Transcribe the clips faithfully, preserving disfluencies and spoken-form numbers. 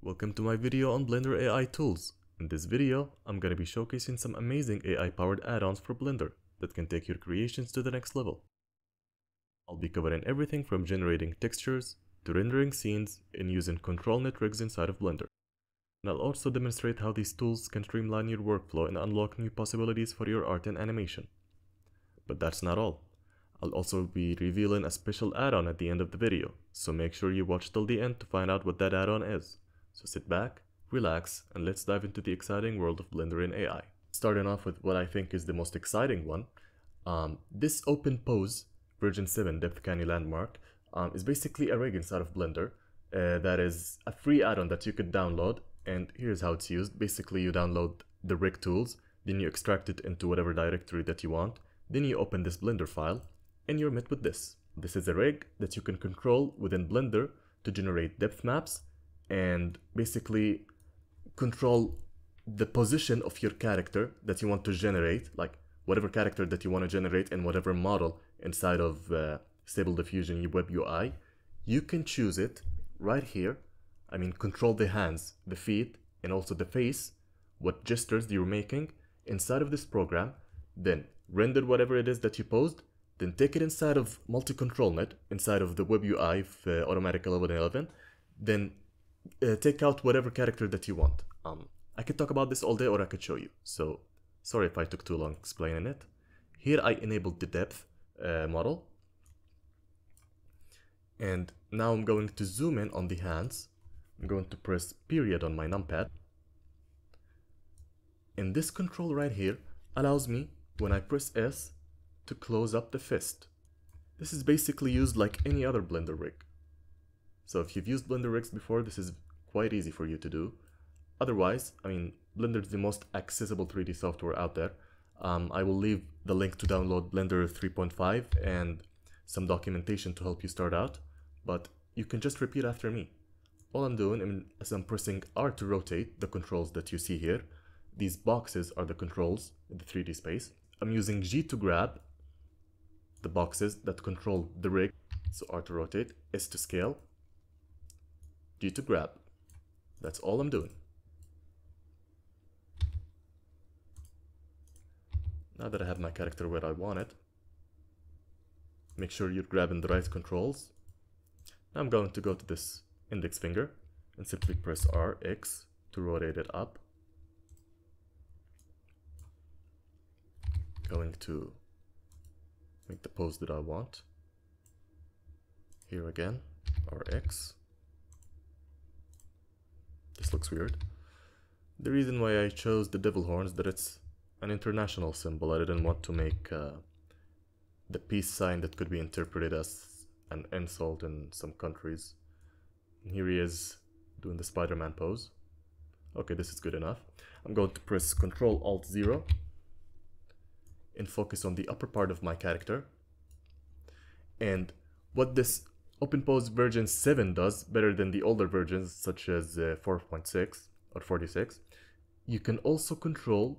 Welcome to my video on Blender A I tools. In this video, I'm gonna be showcasing some amazing A I-powered add-ons for Blender that can take your creations to the next level. I'll be covering everything from generating textures to rendering scenes and using control net rigs inside of Blender. And I'll also demonstrate how these tools can streamline your workflow and unlock new possibilities for your art and animation. But that's not all. I'll also be revealing a special add-on at the end of the video, so make sure you watch till the end to find out what that add-on is. So sit back, relax, and let's dive into the exciting world of Blender and A I. Starting off with what I think is the most exciting one, um, this OpenPose version seven Depth Canny Landmark um, is basically a rig inside of Blender uh, that is a free add-on that you could download, and here's how it's used. Basically, you download the rig tools, then you extract it into whatever directory that you want, then you open this Blender file, and you're met with this. This is a rig that you can control within Blender to generate depth maps and basically control the position of your character that you want to generate, like whatever character that you want to generate and whatever model inside of uh, Stable Diffusion web U I. You can choose it right here. I mean, control the hands, the feet, and also the face, what gestures you're making inside of this program, then render whatever it is that you posed, then take it inside of MultiControlNet, inside of the web U I of uh, Automatic eleven eleven, then Uh, take out whatever character that you want. Um, I could talk about this all day, or I could show you. So, sorry if I took too long explaining it. Here I enabled the depth uh, model. And now I'm going to zoom in on the hands. I'm going to press period on my numpad. And this control right here allows me, when I press S, to close up the fist. This is basically used like any other Blender rig. So if you've used Blender rigs before, this is quite easy for you to do. Otherwise, I mean, Blender is the most accessible three D software out there. Um, I will leave the link to download Blender three point five and some documentation to help you start out, but you can just repeat after me. All I'm doing is I'm pressing R to rotate the controls that you see here. These boxes are the controls in the three D space. I'm using G to grab the boxes that control the rig, so R to rotate, S to scale, G to grab. That's all I'm doing. Now that I have my character where I want it, make sure you're grabbing the right controls. Now I'm going to go to this index finger and simply press R, X to rotate it up. Going to make the pose that I want. Here again, R, X. This looks weird. The reason why I chose the devil horns is that it's an international symbol. I didn't want to make uh, the peace sign that could be interpreted as an insult in some countries. And here he is doing the Spider-Man pose. Okay, this is good enough. I'm going to press Control Alt zero and focus on the upper part of my character. And what this OpenPose version seven does better than the older versions such as uh, four point six or forty-six, you can also control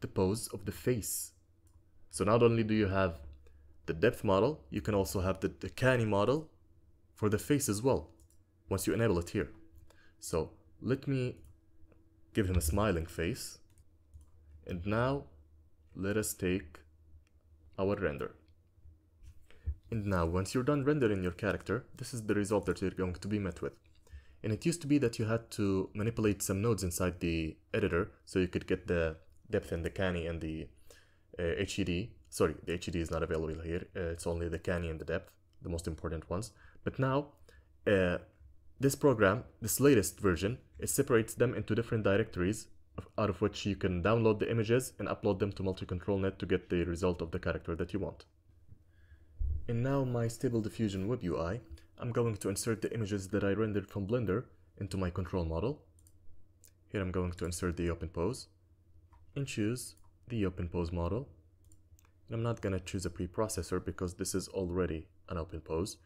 the pose of the face. So not only do you have the depth model, you can also have the, the canny model for the face as well, once you enable it here. So let me give him a smiling face. And now let us take our render. And now, once you're done rendering your character, this is the result that you're going to be met with. And it used to be that you had to manipulate some nodes inside the editor so you could get the depth and the canny and the uh, H E D. Sorry, the H E D is not available here. Uh, it's only the canny and the depth, the most important ones. But now, uh, this program, this latest version, it separates them into different directories, of, out of which you can download the images and upload them to MultiControlNet to get the result of the character that you want. And now my Stable Diffusion web U I, I'm going to insert the images that I rendered from Blender into my control model. Here I'm going to insert the OpenPose and choose the OpenPose model. And I'm not going to choose a preprocessor because this is already an OpenPose.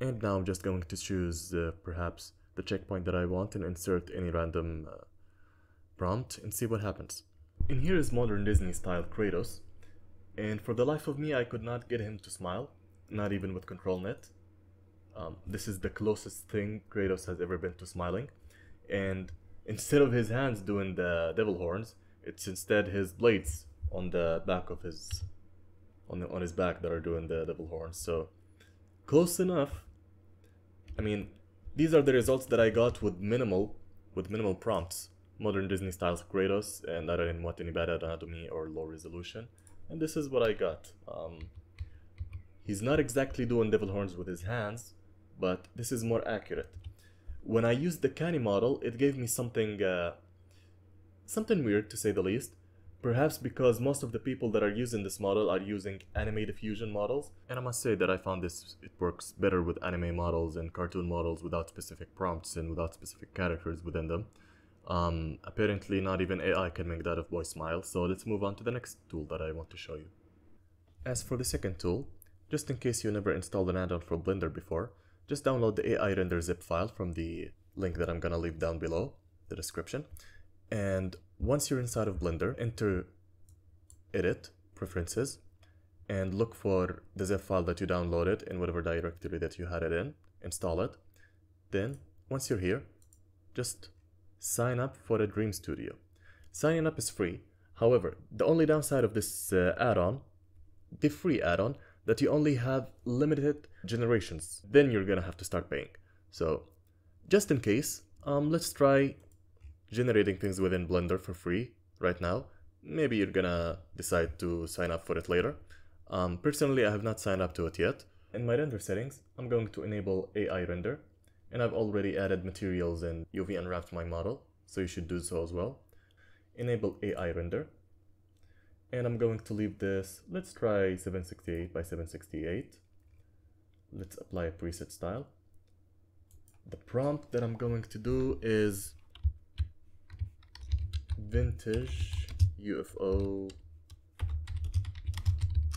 And now I'm just going to choose uh, perhaps the checkpoint that I want and insert any random uh, prompt and see what happens. And here is modern Disney style Kratos. And for the life of me, I could not get him to smile, not even with control net. Um, this is the closest thing Kratos has ever been to smiling. and instead of his hands doing the devil horns, it's instead his blades on the back of his on the, on his back that are doing the devil horns. So close enough. I mean, these are the results that I got with minimal with minimal prompts. Modern Disney styles Kratos, and I didn't want any bad anatomy or low resolution. And this is what I got. Um, he's not exactly doing devil horns with his hands, but this is more accurate. When I used the Canny model, it gave me something, uh, something weird to say the least. Perhaps because most of the people that are using this model are using anime diffusion models, and I must say that I found this it works better with anime models and cartoon models without specific prompts and without specific characters within them. Um, apparently not even A I can make that a boy smile, so let's move on to the next tool that I want to show you. As for the second tool, just in case you never installed an add-on for Blender before, just download the A I render zip file from the link that I'm gonna leave down below the description. And once you're inside of Blender, enter Edit, Preferences, and look for the zip file that you downloaded in whatever directory that you had it in, install it. Then, once you're here, just sign up for a Dream Studio. Signing up is free. However, the only downside of this uh, add-on, the free add-on, that you only have limited generations. Then you're gonna have to start paying. So, just in case, um, let's try generating things within Blender for free right now. Maybe you're gonna decide to sign up for it later. Um, personally, I have not signed up to it yet. In my render settings, I'm going to enable A I render, and I've already added materials and U V unwrapped my model, so you should do so as well. Enable A I render, and I'm going to leave this, let's try seven sixty-eight by seven sixty-eight. Let's apply a preset style. The prompt that I'm going to do is vintage U F O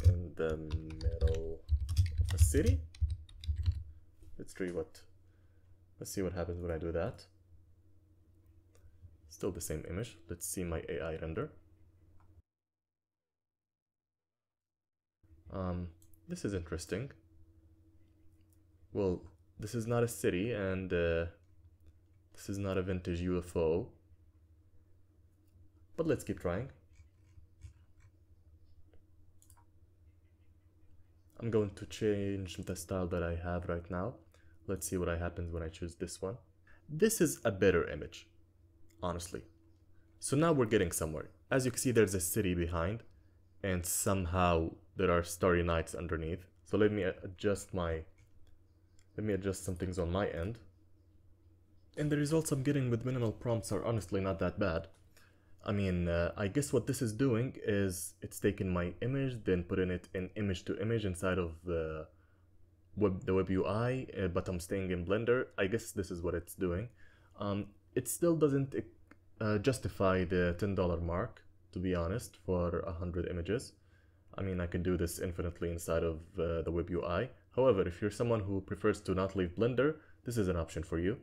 in the middle of a city. Let's try what let's see what happens when I do that. Still the same image. Let's see my A I render. Um this is interesting. Well, this is not a city, and uh, this is not a vintage U F O. But let's keep trying. I'm going to change the style that I have right now. Let's see what happens when I choose this one. This is a better image, honestly. So now we're getting somewhere. As you can see, there's a city behind, and somehow there are starry nights underneath. So let me adjust my, let me adjust some things on my end. And the results I'm getting with minimal prompts are honestly not that bad. I mean, uh, I guess what this is doing is it's taking my image, then putting it in image to image inside of the web, the web U I, uh, but I'm staying in Blender. I guess this is what it's doing. Um, it still doesn't uh, justify the ten dollar mark, to be honest, for one hundred images. I mean, I can do this infinitely inside of uh, the web U I. However, if you're someone who prefers to not leave Blender, this is an option for you.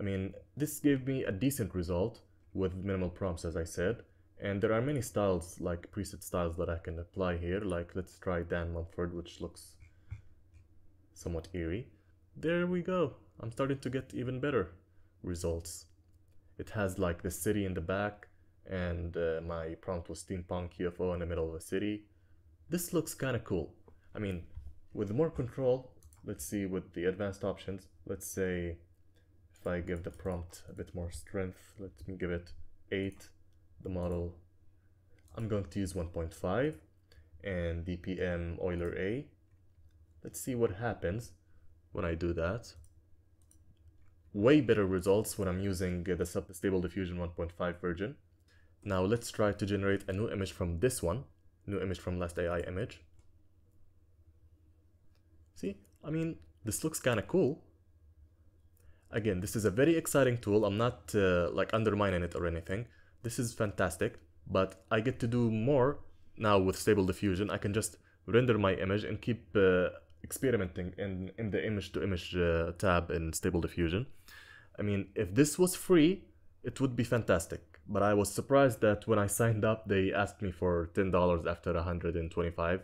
I mean, this gave me a decent result with minimal prompts, as I said, and there are many styles, like preset styles, that I can apply here. Like, let's try Dan Mumford, which looks somewhat eerie. There we go. I'm starting to get even better results. It has like the city in the back, and uh, my prompt was steampunk U F O in the middle of a city. This looks kind of cool. I mean, with more control, let's see with the advanced options. Let's say if I give the prompt a bit more strength, let me give it eight, the model, I'm going to use one point five, and D P M Euler A. Let's see what happens when I do that. Way better results when I'm using the Stable Diffusion one point five version. Now let's try to generate a new image from this one, new image from last A I image. See, I mean, this looks kind of cool. Again, this is a very exciting tool. I'm not uh, like undermining it or anything. This is fantastic, but I get to do more now with Stable Diffusion. I can just render my image and keep uh, experimenting in, in the image to image uh, tab in Stable Diffusion. I mean, if this was free, it would be fantastic. But I was surprised that when I signed up, they asked me for ten dollars after one hundred twenty-five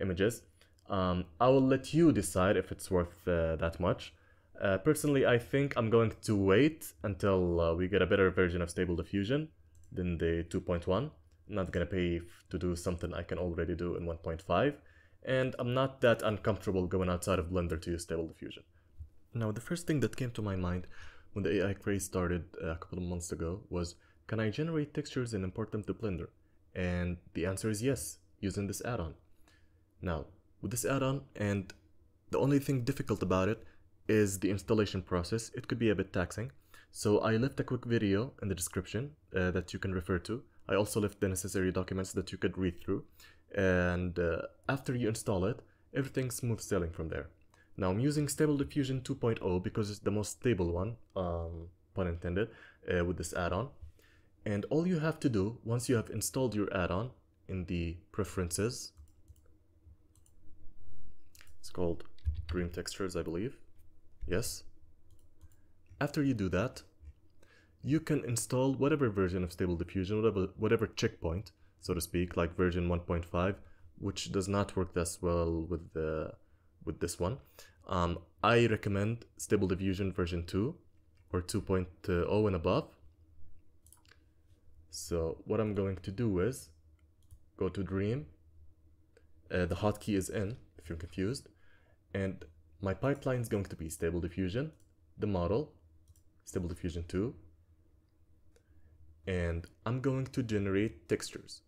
images. Um, I will let you decide if it's worth uh, that much. Uh, personally, I think I'm going to wait until uh, we get a better version of Stable Diffusion than the two point one. Not gonna pay to do something I can already do in one point five, and I'm not that uncomfortable going outside of Blender to use Stable Diffusion. Now, the first thing that came to my mind when the A I craze started a couple of months ago was, can I generate textures and import them to Blender? And the answer is yes, using this add-on. Now, with this add-on, and the only thing difficult about it is the installation process. It could be a bit taxing, so I left a quick video in the description uh, that you can refer to. I also left the necessary documents that you could read through, and uh, after you install it, everything's smooth sailing from there. Now, I'm using Stable Diffusion two point oh because it's the most stable one, um, pun intended, uh, with this add-on. And all you have to do, once you have installed your add-on in the preferences, it's called Dream Textures, I believe, yes. After you do that, you can install whatever version of Stable Diffusion, whatever, whatever checkpoint, so to speak, like version one point five, which does not work as well with, the, with this one. Um, I recommend Stable Diffusion version two or two point oh and above. So what I'm going to do is go to Dream. Uh, the hotkey is N, if you're confused. And my pipeline is going to be Stable Diffusion, the model, Stable Diffusion two. And I'm going to generate textures.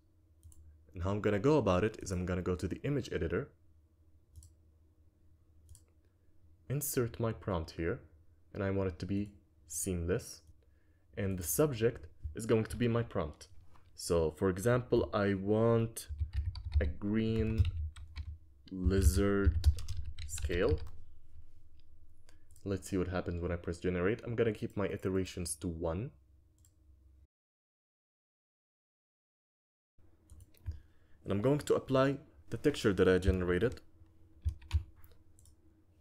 And how I'm going to go about it is I'm going to go to the image editor, insert my prompt here, and I want it to be seamless, and the subject is going to be my prompt. So for example, I want a green lizard scale. Let's see what happens when I press generate. I'm going to keep my iterations to one. And I'm going to apply the texture that I generated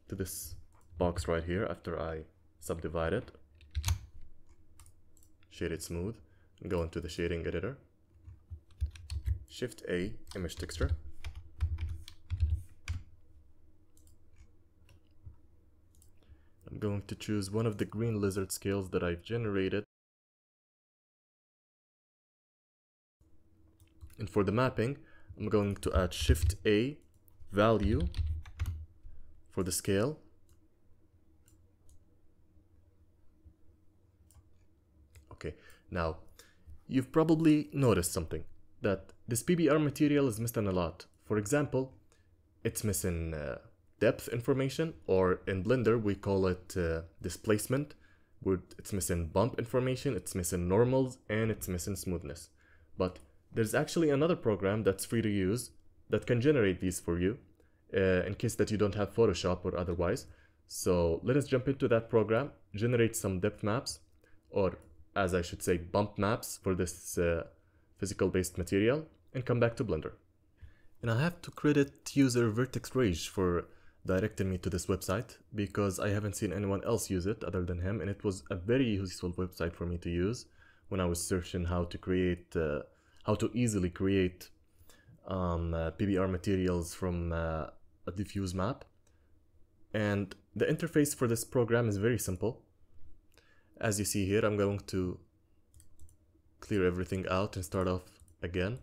to this box right here after I subdivide it, shade it smooth, and go into the shading editor, Shift A, image texture. I'm going to choose one of the green lizard scales that I've generated. And for the mapping, I'm going to add Shift A, value for the scale. Okay, now you've probably noticed something, that this P B R material is missing a lot. For example, it's missing uh, depth information, or in Blender we call it uh, displacement. We're, it's missing bump information, it's missing normals, and it's missing smoothness. But there's actually another program that's free to use that can generate these for you uh, in case that you don't have Photoshop or otherwise. So let us jump into that program, generate some depth maps, or as I should say, bump maps for this uh, physical based material, and come back to Blender. And I have to credit user VertexRage for directing me to this website, because I haven't seen anyone else use it other than him, and it was a very useful website for me to use when I was searching how to create uh, how to easily create um, uh, P B R materials from uh, a diffuse map. And the interface for this program is very simple. As you see here, I'm going to clear everything out and start off again.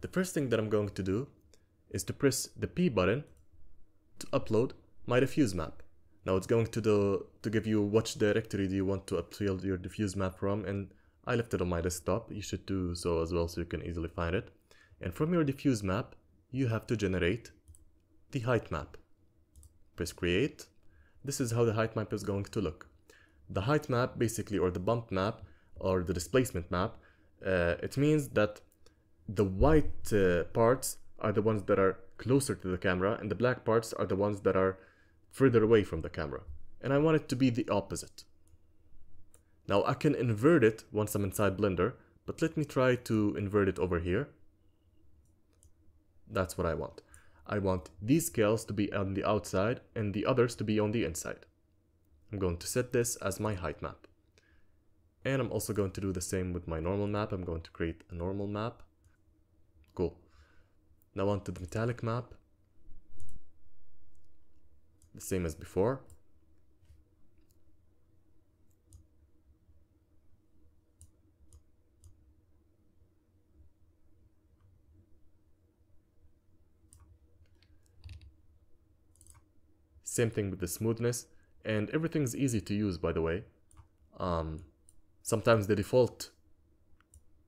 The first thing that I'm going to do is to press the P button to upload my diffuse map. Now it's going to, do, to give you which directory do you want to upload your diffuse map from, and I left it on my desktop. You should do so as well so you can easily find it. And from your diffuse map, you have to generate the height map. Press create. This is how the height map is going to look. The height map basically, or the bump map, or the displacement map, uh, it means that the white uh, parts are the ones that are closer to the camera, and the black parts are the ones that are further away from the camera. And I want it to be the opposite. Now I can invert it once I'm inside Blender, but let me try to invert it over here. That's what I want. I want these scales to be on the outside and the others to be on the inside. I'm going to set this as my height map. And I'm also going to do the same with my normal map. I'm going to create a normal map. Cool. Now onto the metallic map. the same as before. Same thing with the smoothness, and everything's easy to use, by the way. Um, sometimes the default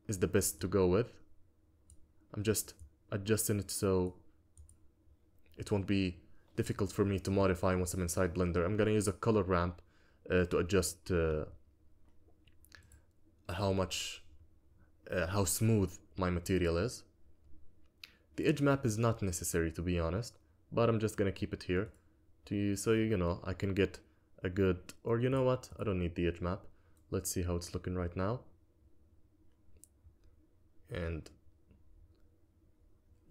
is the best to go with. I'm just adjusting it so it won't be difficult for me to modify once I'm inside Blender. I'm gonna use a color ramp uh, to adjust uh, how much, uh, how smooth my material is. The edge map is not necessary, to be honest, but I'm just gonna keep it here. So, you know, I can get a good, or you know what, I don't need the edge map. Let's see how it's looking right now. And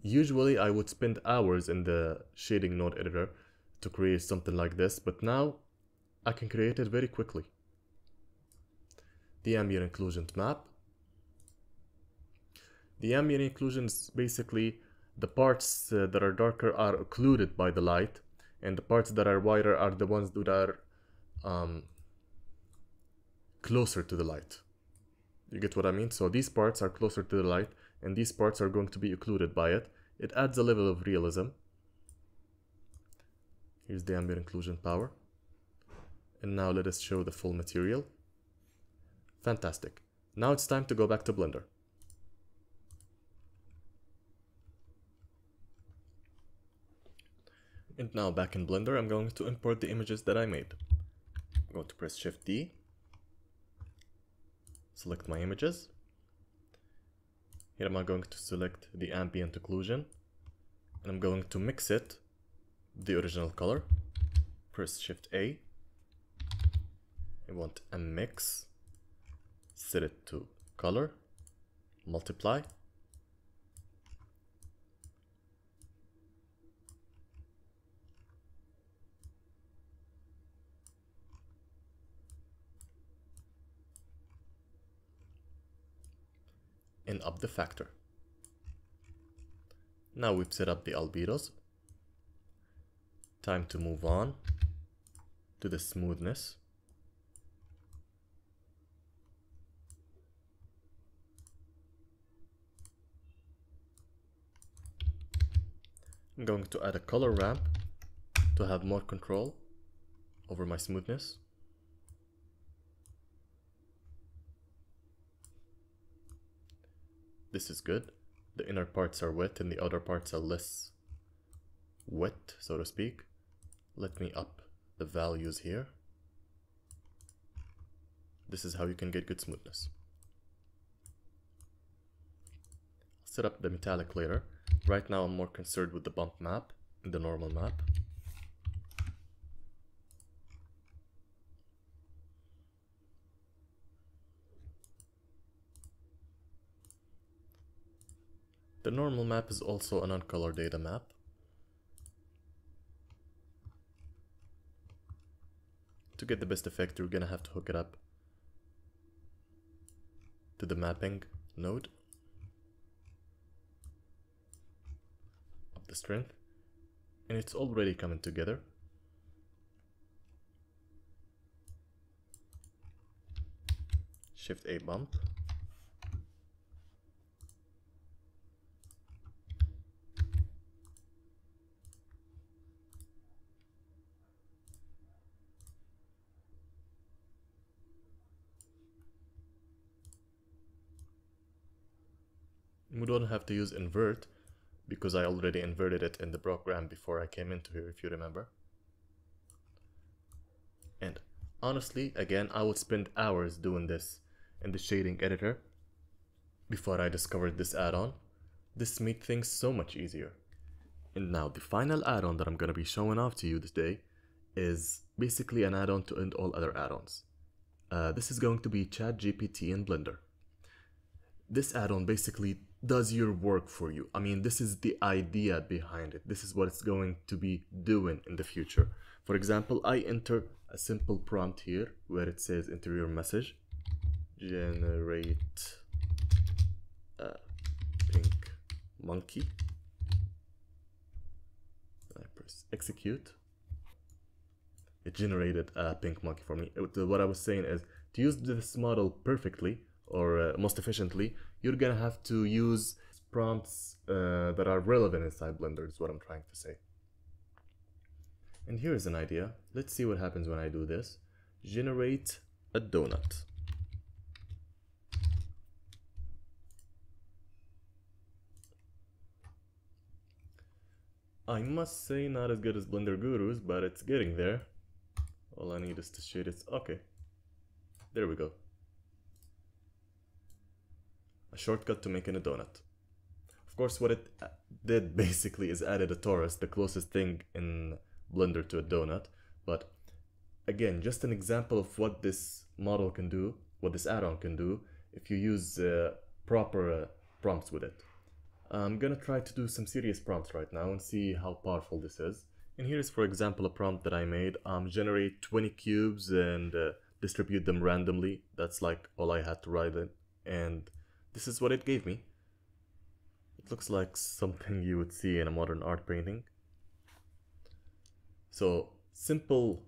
usually I would spend hours in the shading node editor to create something like this, but now I can create it very quickly. The ambient occlusion map. The ambient occlusion is basically the parts uh, that are darker are occluded by the light, and the parts that are wider are the ones that are um, closer to the light. You get what I mean? So these parts are closer to the light, and these parts are going to be occluded by it. It adds a level of realism. Here's the ambient occlusion power. And now let us show the full material. Fantastic. Now it's time to go back to Blender. And now back in Blender, I'm going to import the images that I made. I'm going to press Shift D, select my images. Here I'm going to select the ambient occlusion, and I'm going to mix it with the original color. Press Shift A. I want a mix. Set it to color, multiply. And up the factor. Now we've set up the albedos. Time to move on to the smoothness. I'm going to add a color ramp to have more control over my smoothness. This is good. The inner parts are wet and the outer parts are less wet, so to speak. Let me up the values here. This is how you can get good smoothness. I'll set up the metallic later. Right now I'm more concerned with the bump map and the normal map. The normal map is also an uncolored data map. To get the best effect, you're gonna have to hook it up to the mapping node. Up the strength. And it's already coming together. Shift A bump. We don't have to use invert because I already inverted it in the program before I came into here, if you remember. And honestly, again, I would spend hours doing this in the shading editor before I discovered this add-on. This made things so much easier. And now the final add-on that I'm going to be showing off to you today is basically an add-on to end all other add-ons. Uh, this is going to be ChatGPT in Blender. This add-on basically does your work for you. I mean, this is the idea behind it. This is what it's going to be doing in the future. For example, I enter a simple prompt here where it says enter your message, generate a pink monkey. I press execute. it generated a pink monkey for me. What I was saying is, to use this model perfectly or uh, most efficiently, you're gonna have to use prompts uh, that are relevant inside Blender, is what I'm trying to say. And here is an idea. Let's see what happens when I do this. Generate a donut. I must say, not as good as Blender Gurus, but it's getting there. All I need is to shade it. Okay, there we go. A shortcut to making a donut. Of course, what it did basically is added a torus, the closest thing in Blender to a donut. But again, just an example of what this model can do, what this add-on can do, if you use uh, proper uh, prompts with it. I'm gonna try to do some serious prompts right now and see how powerful this is. And here is, for example, a prompt that I made. Um, generate twenty cubes and uh, distribute them randomly. That's like all I had to write in. And this is what it gave me. It looks like something you would see in a modern art painting. So simple,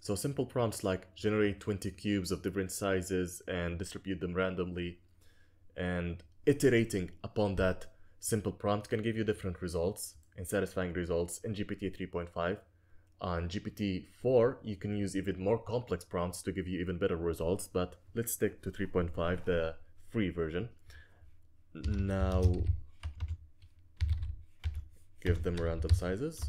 so simple prompts like generate twenty cubes of different sizes and distribute them randomly, and iterating upon that simple prompt can give you different results and satisfying results in G P T three point five. On G P T four, you can use even more complex prompts to give you even better results, but let's stick to three point five, the free version. Now, give them random sizes.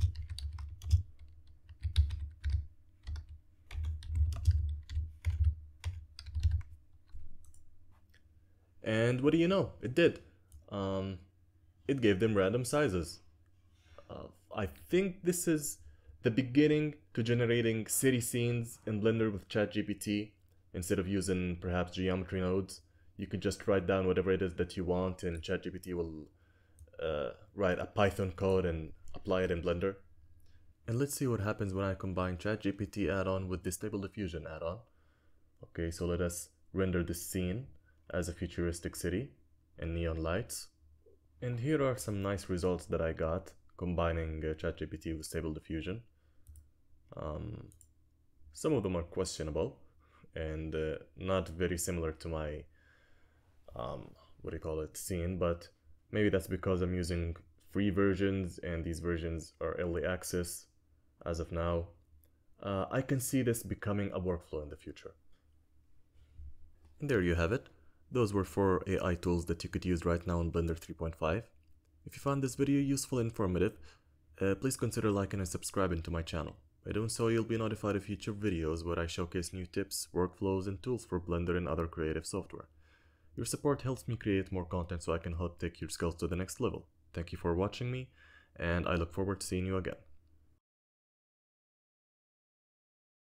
And what do you know? It did. Um, it gave them random sizes. Uh, I think this is the beginning to generating city scenes in Blender with ChatGPT. Instead of using perhaps geometry nodes, you could just write down whatever it is that you want, and ChatGPT will uh, write a Python code and apply it in Blender. And let's see what happens when I combine ChatGPT add-on with the Stable Diffusion add-on. Okay, so let us render this scene as a futuristic city and neon lights. And here are some nice results that I got combining uh, ChatGPT with Stable Diffusion. Um, some of them are questionable and uh, not very similar to my, um, what do you call it, scene, but maybe that's because I'm using free versions and these versions are early access as of now. Uh, I can see this becoming a workflow in the future. And there you have it. Those were four A I tools that you could use right now in Blender three point five. If you found this video useful and informative, uh, please consider liking and subscribing to my channel. By doing so, you'll be notified of future videos where I showcase new tips, workflows, and tools for Blender and other creative software. Your support helps me create more content so I can help take your skills to the next level. Thank you for watching me, and I look forward to seeing you again.